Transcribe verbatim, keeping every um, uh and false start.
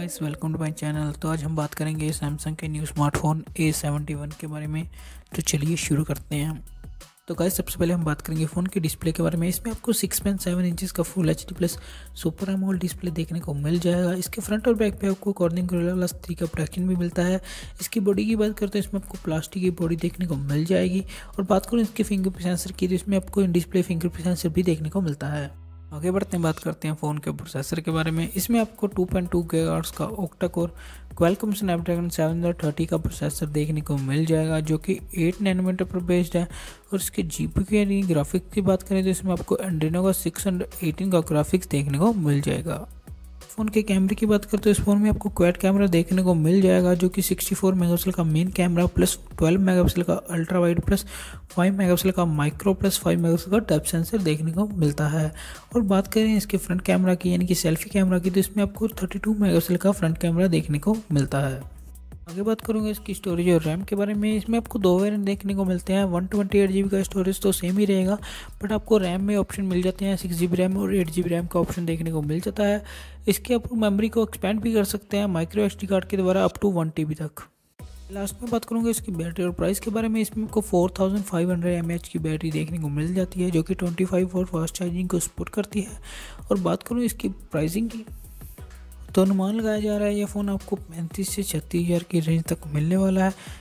Guys welcome to my channel. तो आज हम बात करेंगे सैमसंग के new smartphone A seventy one के बारे में। तो चलिए शुरू करते हैं। तो गाइस सबसे पहले हम बात करेंगे फ़ोन के डिस्प्ले के बारे में। इसमें आपको सिक्स पॉइंट सेवन इंचेस का full HD plus super AMOLED display देखने को मिल जाएगा। इसके फ्रंट और बैक पे आपको कॉर्निंग गोरिल्ला ग्लास थ्री का प्रोटेक्शन भी मिलता है। इसकी बॉडी की बात करते हैं, इसमें आपको प्लास्टिक की बॉडी देखने को मिल जाएगी। और बात करूँ इसके फिंगरप्रिंट सेंसर की, तो इसमें आपको इन डिस्प्ले फिंगरप्रिंट सेंसर भी देखने को मिलता है। आगे बढ़ते हैं, बात करते हैं फ़ोन के प्रोसेसर के बारे में। इसमें आपको टू पॉइंट टू गीगाहर्ट्ज़ का octa core Qualcomm Snapdragon seven thirty का प्रोसेसर देखने को मिल जाएगा, जो कि एट नैनोमीटर पर बेस्ड है। और इसके जीपीयू की यानी ग्राफिक्स की बात करें तो इसमें आपको एड्रेनो का सिक्स एटीन का ग्राफिक्स देखने को मिल जाएगा। फ़ोन के कैमरे की बात करते हैं, इस फ़ोन में आपको क्वाड कैमरा देखने को मिल जाएगा, जो कि सिक्सटी फोर मेगापिक्सल का main camera plus twelve megapixel का ultra wide plus five megapixel का माइक्रो प्लस फाइव मेगापिक्सल का टच सेंसर देखने को मिलता है। और बात करें इसके फ्रंट कैमरा की यानी कि सेल्फी कैमरा की, तो इसमें आपको थर्टी टू मेगापिक्सल का फ्रंट कैमरा देखने को मिलता है। आगे बात करूँगा इसकी स्टोरेज और रैम के बारे में। इसमें आपको दो वेरिएंट देखने को मिलते हैं। One twenty eight G B का स्टोरेज तो सेम ही रहेगा, बट आपको रैम में ऑप्शन मिल जाते हैं। सिक्स जी बी रैम और एट जी बी रैम का ऑप्शन देखने को मिल जाता है। इसके आप मेमोरी को एक्सपेंड भी कर सकते हैं माइक्रो एसडी कार्ड के द्वारा up to one T B तक। लास्ट में बात करूँगा इसकी बैटरी और प्राइस के बारे में। इसमें आपको four thousand five hundred M H की बैटरी देखने को मिल जाती है, जो कि ट्वेंटी फाइव और फास्ट चार्जिंग को सपोर्ट करती है। और बात करूँ इसकी प्राइसिंग की, तो अनुमान लगाया जा रहा है यह फ़ोन आपको पैंतीस से छत्तीस हज़ार की रेंज तक मिलने वाला है।